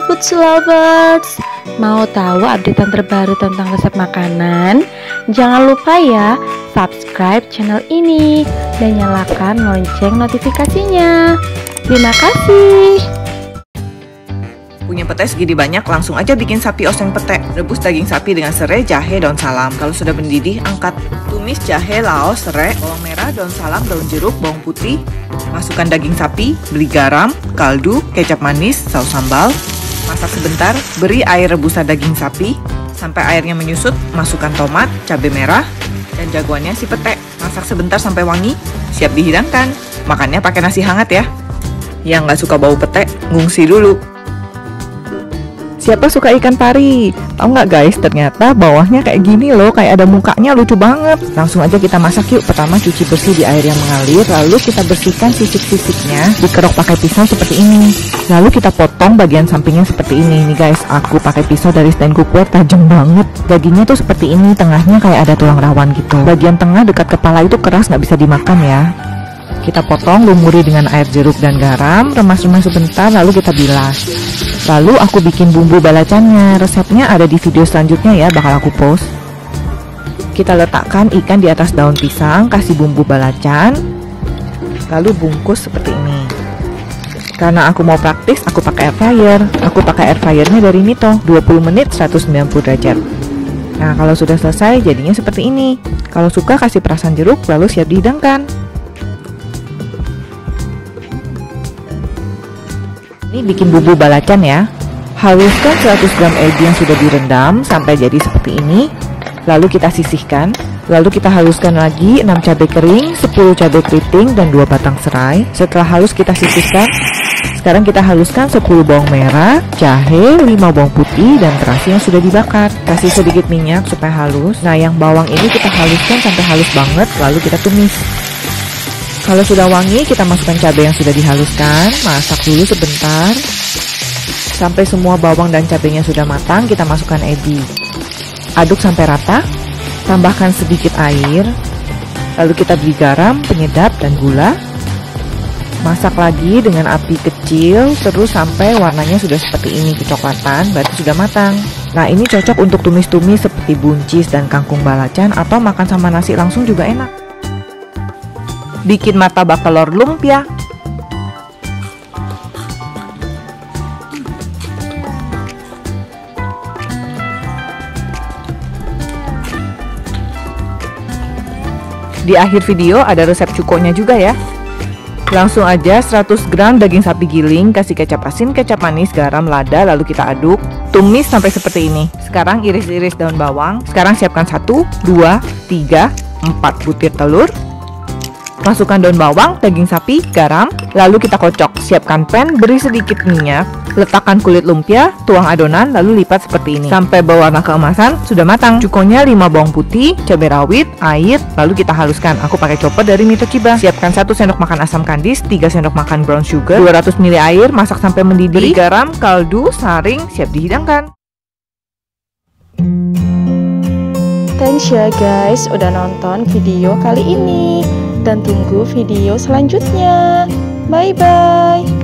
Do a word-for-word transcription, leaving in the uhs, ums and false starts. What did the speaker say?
Hai Food Lovers, mau tahu updatean terbaru tentang resep makanan? Jangan lupa ya subscribe channel ini dan nyalakan lonceng notifikasinya. Terima kasih. Punya petai segini banyak, langsung aja bikin sapi oseng petai. Rebus daging sapi dengan serai, jahe, daun salam. Kalau sudah mendidih, angkat. Tumis jahe, laos, serai, bawang merah, daun salam, daun jeruk, bawang putih. Masukkan daging sapi, beri garam, kaldu, kecap manis, saus sambal. Masak sebentar, beri air rebusan daging sapi sampai airnya menyusut. Masukkan tomat, cabai merah, dan jagoannya si petai. Masak sebentar sampai wangi, siap dihidangkan. Makannya pakai nasi hangat ya. Yang nggak suka bau petai, ngungsi dulu. Siapa suka ikan pari? Tahu nggak guys, ternyata bawahnya kayak gini loh, kayak ada mukanya, lucu banget. Langsung aja kita masak yuk. Pertama cuci bersih di air yang mengalir, lalu kita bersihkan sisik-sisiknya, dikerok pakai pisau seperti ini. Lalu kita potong bagian sampingnya seperti ini. Nih guys, aku pakai pisau dari Stein Cookware, tajam banget. Dagingnya tuh seperti ini, tengahnya kayak ada tulang rawan gitu. Bagian tengah dekat kepala itu keras, nggak bisa dimakan ya. Kita potong, lumuri dengan air jeruk dan garam, remas-remas sebentar, lalu kita bilas. Lalu aku bikin bumbu balacannya, resepnya ada di video selanjutnya ya, bakal aku post. Kita letakkan ikan di atas daun pisang, kasih bumbu balacan, lalu bungkus seperti ini. Karena aku mau praktis, aku pakai air fryer. Aku pakai air fryernya dari Mito, dua puluh menit seratus sembilan puluh derajat. Nah, kalau sudah selesai, jadinya seperti ini. Kalau suka, kasih perasan jeruk, lalu siap dihidangkan. Ini bikin bumbu balacan ya. Haluskan seratus gram ebi yang sudah direndam sampai jadi seperti ini. Lalu kita sisihkan. Lalu kita haluskan lagi enam cabai kering, sepuluh cabai keriting, dan dua batang serai. Setelah halus kita sisihkan. Sekarang kita haluskan sepuluh bawang merah, jahe, lima bawang putih, dan terasi yang sudah dibakar. Kasih sedikit minyak supaya halus. Nah, yang bawang ini kita haluskan sampai halus banget, lalu kita tumis. Kalau sudah wangi, kita masukkan cabai yang sudah dihaluskan. Masak dulu sebentar sampai semua bawang dan cabainya sudah matang. Kita masukkan ebi, aduk sampai rata. Tambahkan sedikit air, lalu kita beri garam, penyedap, dan gula. Masak lagi dengan api kecil terus sampai warnanya sudah seperti ini, kecoklatan, berarti sudah matang. Nah, ini cocok untuk tumis-tumis seperti buncis dan kangkung balacan, atau makan sama nasi langsung juga enak. Bikin martabak telur lumpia. Di akhir video ada resep cukonya juga ya. Langsung aja seratus gram daging sapi giling, kasih kecap asin, kecap manis, garam, lada, lalu kita aduk. Tumis sampai seperti ini. Sekarang iris-iris daun bawang. Sekarang siapkan satu, dua, tiga, empat butir telur. Masukkan daun bawang, daging sapi, garam, lalu kita kocok. Siapkan pan, beri sedikit minyak, letakkan kulit lumpia, tuang adonan, lalu lipat seperti ini. Sampai berwarna keemasan, sudah matang. Cukonya lima bawang putih, cabai rawit, air, lalu kita haluskan. Aku pakai chopper dari Mitochiba. Siapkan satu sendok makan asam kandis, tiga sendok makan brown sugar, dua ratus mililiter air, masak sampai mendidih. Beri garam, kaldu, saring, siap dihidangkan. Thanks ya guys, udah nonton video kali ini. Dan tunggu video selanjutnya. Bye-bye.